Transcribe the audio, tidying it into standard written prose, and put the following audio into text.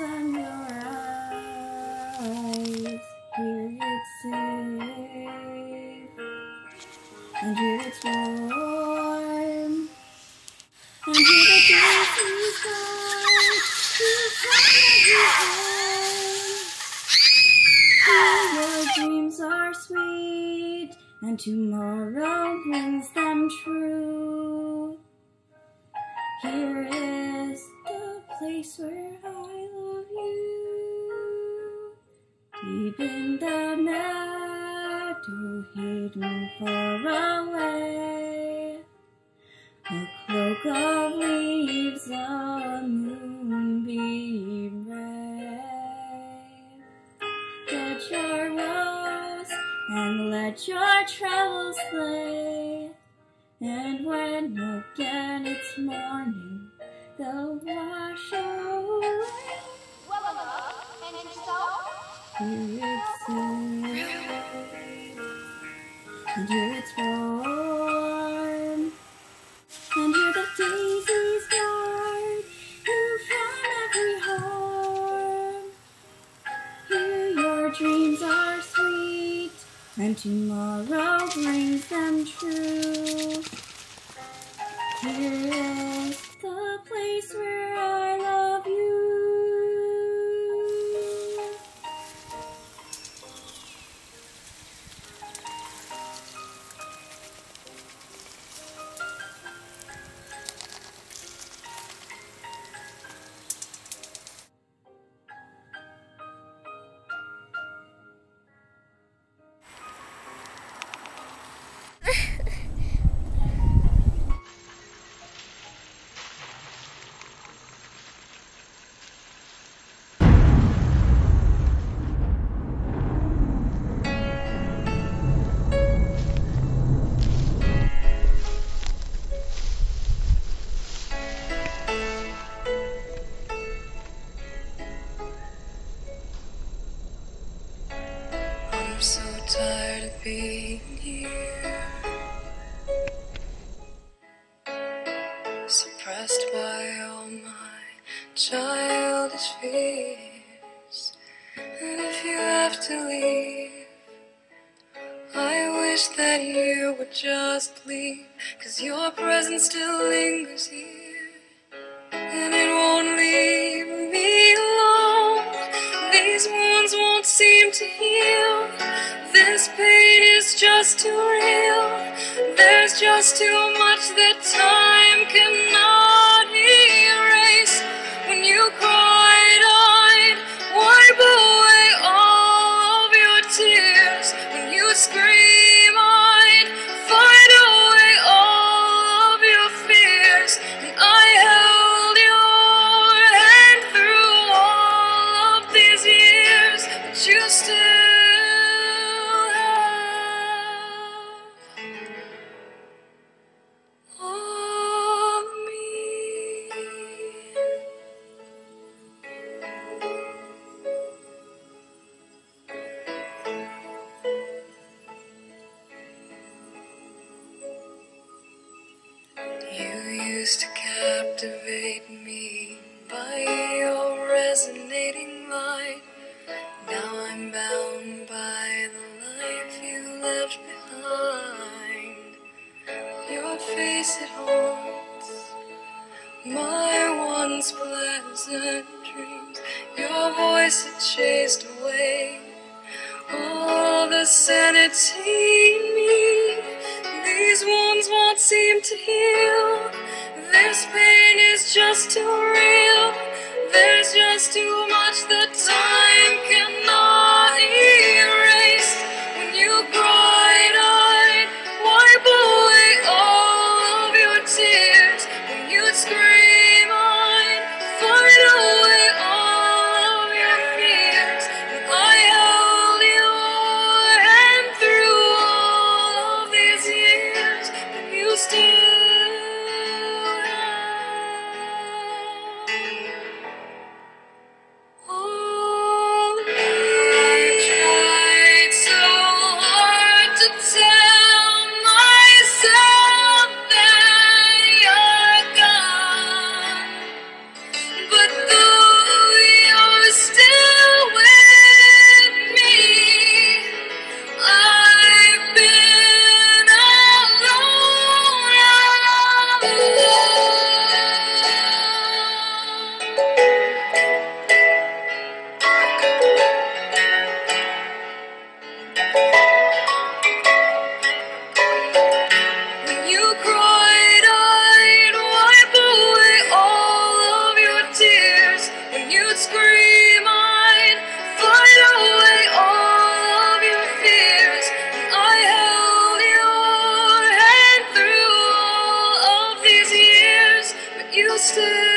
on your eyes. Here it's safe, and here it's warm, and here the days we find. Here your dreams are sweet, and tomorrow brings them true. Here is the place where I love you. Deep in the meadow, hidden far away, a cloak of leaves, a moonbeam ray. Get your woes and let your troubles play. And when again it's morning, they'll wash away. Here it's safe, and here it's warm, and here the daisies guard you from every harm. Here your dreams are sweet, and tomorrow brings them true. Here is the place where I love you. I'm so tired of being here, suppressed by all my childish fears. And if you have to leave, I wish that you would just leave, 'cause your presence still lingers here, and it won't leave me alone. These wounds won't seem to heal. This pain is just too real. There's just too much that time cannot erase. When you cried, I'd wipe away all of your tears. When you scream, I'd fight away all of your fears. And I held your hand through all of these years, but you still used to captivate me by your resonating light. Now I'm bound by the life you left behind. Your face, it haunts my once pleasant dreams. Your voice, it chased away all the sanity in me. These wounds won't seem to heal. This pain is just too real. There's just too much that time cannot erase. When you cried, I'd wipe away all of your tears. When you'd scream, I'd fight away all of your fears. When I held your hand through all of these years, but you still oh. still.